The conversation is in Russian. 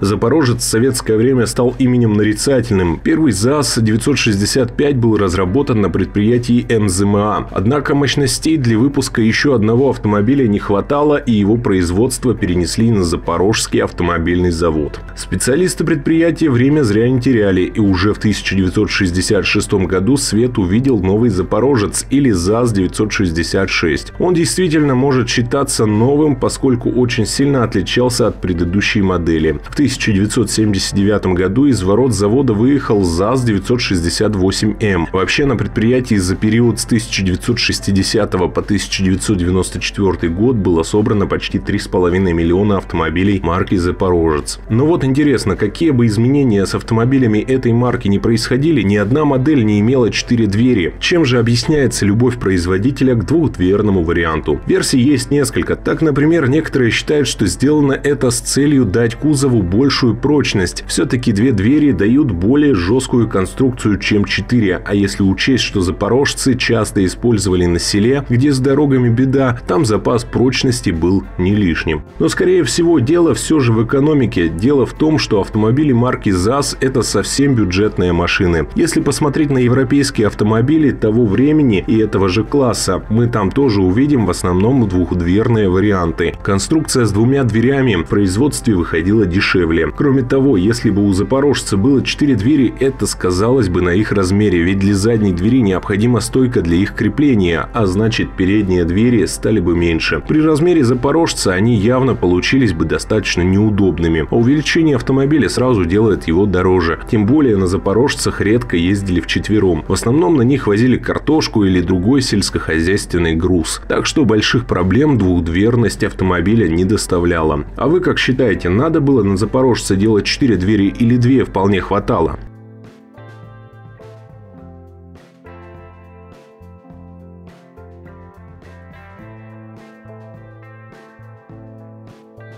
Запорожец в советское время стал именем нарицательным. Первый ЗАЗ-965 был разработан на предприятии МЗМА. Однако мощностей для выпуска еще одного автомобиля не хватало, и его производство перенесли на Запорожский автомобильный завод. Специалисты предприятия время зря не теряли, и уже в 1966 году свет увидел новый «Запорожец» или ЗАЗ-966. Он действительно может считаться новым, поскольку очень сильно отличался от предыдущей модели. В 1979 году из ворот завода выехал ЗАЗ-968М. Вообще на предприятии за период с 1960 по 1994 год было собрано почти 3,5 миллиона автомобилей марки «Запорожец». Но вот интересно, какие бы изменения с автомобилями этой марки не происходили, ни одна модель не имела 4 двери. Чем же объясняется любовь производителя к двухдверному варианту? Версий есть несколько. Так, например, некоторые считают, что сделано это с целью дать кузову большую прочность. Все-таки две двери дают более жесткую конструкцию, чем 4. А если учесть, что запорожцы часто использовали на селе, где с дорогами беда, там запас прочности был не лишним. Но, скорее всего, дело все же в экономике. Дело в том, что автомобили марки ЗАЗ – это совсем бюджетные машины. Если посмотреть на европейские автомобили того времени и этого же класса, мы там тоже увидим в основном двухдверные варианты. Конструкция с двумя дверями в производстве выходила дешевле. Кроме того, если бы у запорожца было 4 двери, это сказалось бы на их размере, ведь для задней двери необходима стойка для их крепления, а значит передние двери стали бы меньше. При размере запорожца они явно получились бы достаточно неудобными, а увеличение автомобиля сразу делает его дороже. Тем более на запорожцах редко ездили вчетвером. В основном на них возили картошку или другой сельскохозяйственный груз. Так что больших проблем двухдверность автомобиля не доставляла. А вы как считаете, надо было на запорожце делать 4 двери или 2 вполне хватало?